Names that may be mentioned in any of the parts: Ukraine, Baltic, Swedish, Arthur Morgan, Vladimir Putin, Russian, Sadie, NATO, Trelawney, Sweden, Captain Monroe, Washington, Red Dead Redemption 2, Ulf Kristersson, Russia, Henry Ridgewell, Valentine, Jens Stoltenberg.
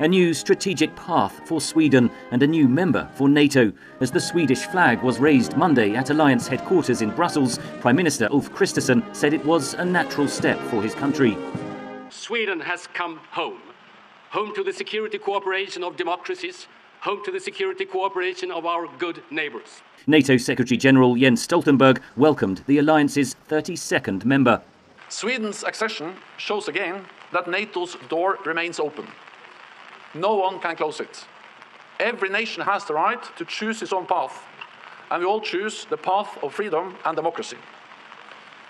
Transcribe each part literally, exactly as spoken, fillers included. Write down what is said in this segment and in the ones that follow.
A new strategic path for Sweden and a new member for NATO. As the Swedish flag was raised Monday at Alliance headquarters in Brussels, Prime Minister Ulf Kristersson said it was a natural step for his country. Sweden has come home. Home to the security cooperation of democracies, home to the security cooperation of our good neighbours. NATO Secretary-General Jens Stoltenberg welcomed the alliance's thirty-second member. Sweden's accession shows again that NATO's door remains open. No one can close it. Every nation has the right to choose its own path, and we all choose the path of freedom and democracy.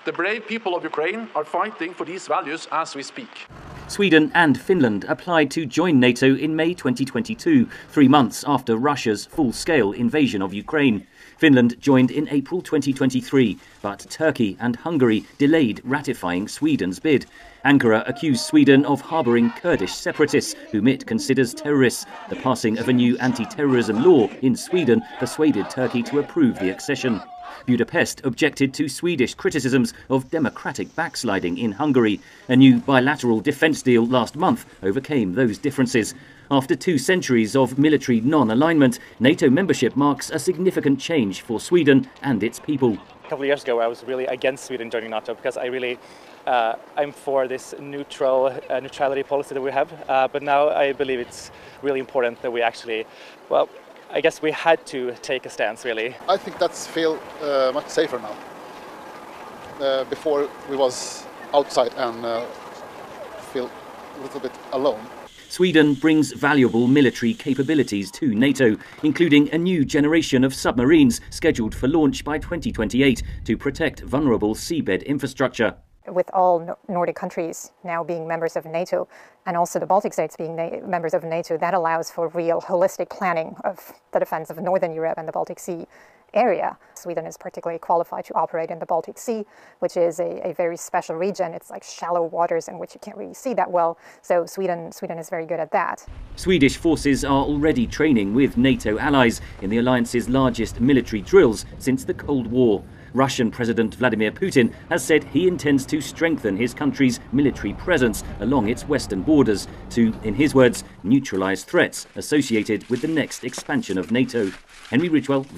The brave people of Ukraine are fighting for these values as we speak. Sweden and Finland applied to join NATO in May twenty twenty-two, three months after Russia's full-scale invasion of Ukraine. Finland joined in April twenty twenty-three, but Turkey and Hungary delayed ratifying Sweden's bid. Ankara accused Sweden of harbouring Kurdish separatists, whom it considers terrorists. The passing of a new anti-terrorism law in Sweden persuaded Turkey to approve the accession. Budapest objected to Swedish criticisms of democratic backsliding in Hungary. A new bilateral defence deal last month overcame those differences. After two centuries of military non-alignment, NATO membership marks a significant change for Sweden and its people. A couple of years ago I was really against Sweden joining NATO because I really, uh, I'm for this neutral uh, neutrality policy that we have, uh, but now I believe it's really important that we actually, well, I guess we had to take a stance, really. I think that's feel uh, much safer now. Uh, before we was outside and uh, feel a little bit alone. Sweden brings valuable military capabilities to NATO, including a new generation of submarines scheduled for launch by twenty twenty-eight to protect vulnerable seabed infrastructure. With all Nordic countries now being members of NATO and also the Baltic states being members of NATO, that allows for real holistic planning of the defense of Northern Europe and the Baltic Sea area. Sweden is particularly qualified to operate in the Baltic Sea, which is a, a very special region. It's like shallow waters in which you can't really see that well, so Sweden, Sweden is very good at that. Swedish forces are already training with NATO allies in the alliance's largest military drills since the Cold War. Russian President Vladimir Putin has said he intends to strengthen his country's military presence along its western borders to, in his words, neutralise threats associated with the next expansion of NATO. Henry Ridgewell.